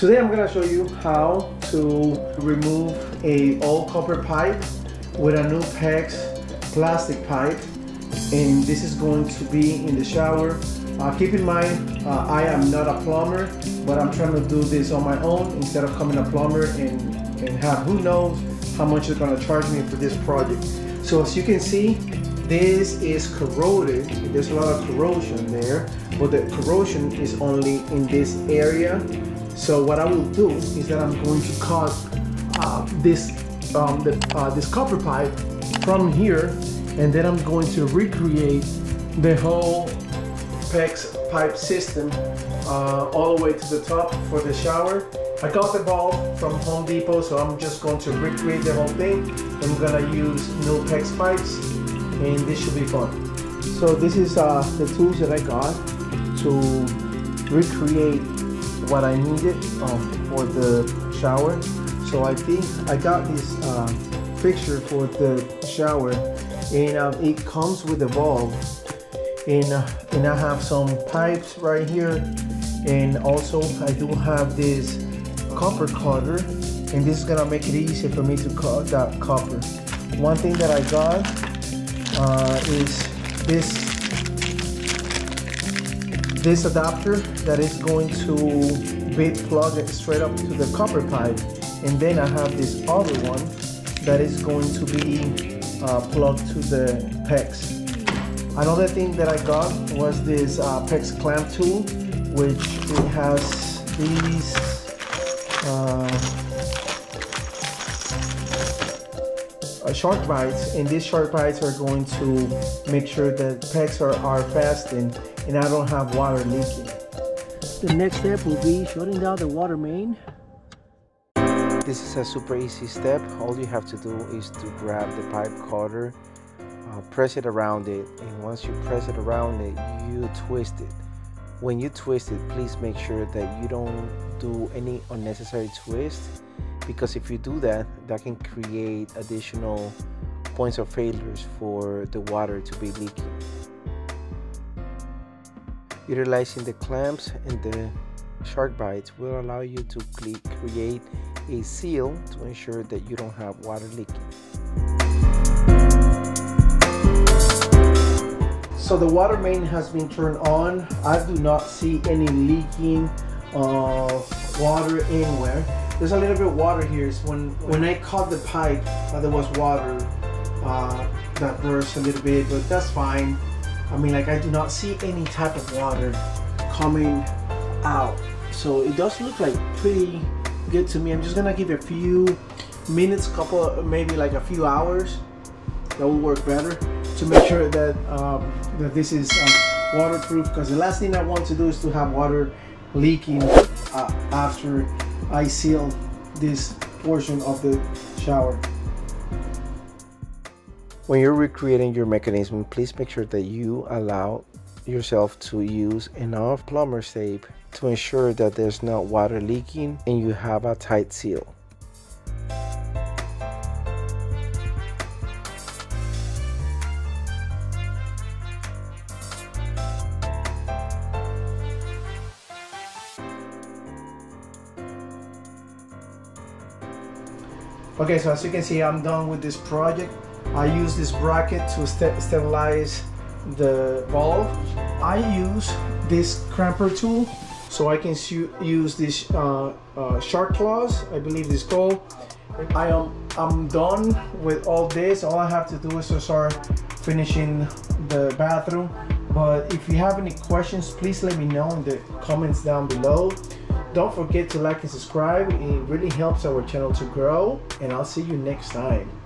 Today I'm gonna show you how to remove a old copper pipe with a new PEX plastic pipe, and this is going to be in the shower. Keep in mind, I am not a plumber, but I'm trying to do this on my own instead of coming a plumber and have who knows how much they're gonna charge me for this project. So as you can see, this is corroded. There's a lot of corrosion there, but the corrosion is only in this area. So what I will do is that I'm going to cut this copper pipe from here, and then I'm going to recreate the whole PEX pipe system all the way to the top for the shower. I got the ball from Home Depot, so I'm just going to recreate the whole thing. I'm gonna use new PEX pipes, and this should be fun. So this is the tools that I got to recreate what I needed for the shower. So I think I got this fixture for the shower, and it comes with a valve, and I have some pipes right here, and also I do have this copper cutter, and this is gonna make it easy for me to cut that copper. One thing that I got is this adapter that is going to be plugged straight up to the copper pipe, and then I have this other one that is going to be plugged to the PEX. Another thing that I got was this PEX clamp tool, which it has these shark bites, and these shark bites are going to make sure that PEX are fastened and I don't have water leaking. The next step will be shutting down the water main. This is a super easy step. All you have to do is to grab the pipe cutter, press it around it, and once you press it around it, you twist it. When you twist it, please make sure that you don't do any unnecessary twists, because if you do that, that can create additional points of failures for the water to be leaking. Utilizing the clamps and the shark bites will allow you to create a seal to ensure that you don't have water leaking. So the water main has been turned on. I do not see any leaking of water anywhere. There's a little bit of water here. So when I cut the pipe, there was water that burst a little bit, but that's fine. I mean, like, I do not see any type of water coming out. So it does look like pretty good to me. I'm just gonna give it a few minutes, couple, maybe like a few hours. That will work better to make sure that that this is waterproof, because the last thing I want to do is to have water leaking after I seal this portion of the shower. When you're recreating your mechanism, please make sure that you allow yourself to use enough plumber's tape to ensure that there's not water leaking and you have a tight seal. Okay, so as you can see, I'm done with this project. I use this bracket to stabilize the valve. I use this cramper tool, so I can use this shark claws, I believe this called. I'm done with all this. All I have to do is to start finishing the bathroom. But if you have any questions, please let me know in the comments down below. Don't forget to like and subscribe. It really helps our channel to grow, and I'll see you next time.